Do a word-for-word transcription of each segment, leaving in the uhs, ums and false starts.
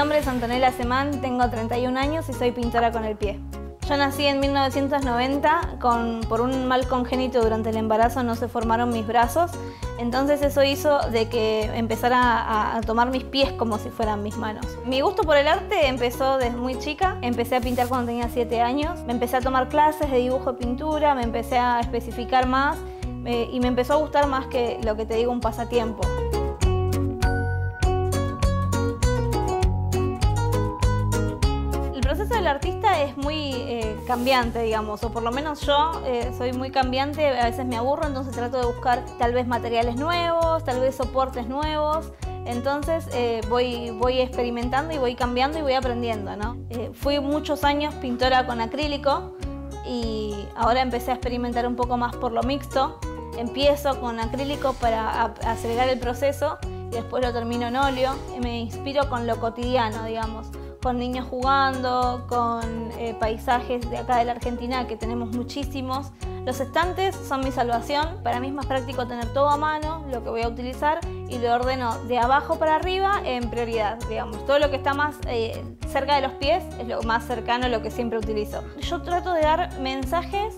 nombre es Antonella Semán, tengo treinta y un años y soy pintora con el pie. Yo nací en mil novecientos noventa, con, por un mal congénito durante el embarazo no se formaron mis brazos, entonces eso hizo de que empezara a, a tomar mis pies como si fueran mis manos. Mi gusto por el arte empezó desde muy chica, empecé a pintar cuando tenía siete años, me empecé a tomar clases de dibujo y pintura, me empecé a especificar más eh, y me empezó a gustar más que lo que te digo un pasatiempo. El proceso del artista es muy eh, cambiante, digamos, o por lo menos yo eh, soy muy cambiante, a veces me aburro, entonces trato de buscar tal vez materiales nuevos, tal vez soportes nuevos, entonces eh, voy, voy experimentando y voy cambiando y voy aprendiendo, ¿no? Eh, fui muchos años pintora con acrílico y ahora empecé a experimentar un poco más por lo mixto. Empiezo con acrílico para acelerar el proceso y después lo termino en óleo. Me inspiro con lo cotidiano, digamos, con niños jugando, con eh, paisajes de acá de la Argentina que tenemos muchísimos. Los estantes son mi salvación, para mí es más práctico tener todo a mano, lo que voy a utilizar, y lo ordeno de abajo para arriba en prioridad, digamos. Todo lo que está más eh, cerca de los pies es lo más cercano a lo que siempre utilizo. Yo trato de dar mensajes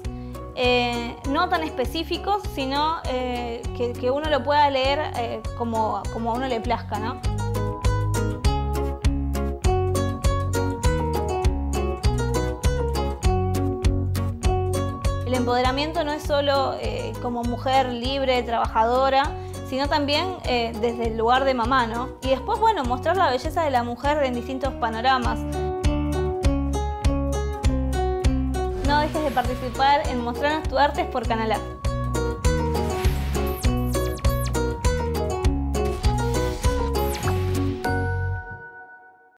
eh, no tan específicos, sino eh, que, que uno lo pueda leer eh, como, como a uno le plazca, ¿no? El empoderamiento no es solo eh, como mujer libre, trabajadora, sino también eh, desde el lugar de mamá, ¿no? Y después, bueno, mostrar la belleza de la mujer en distintos panoramas. No dejes de participar en Mostrarnos Tu Artes por Canal A.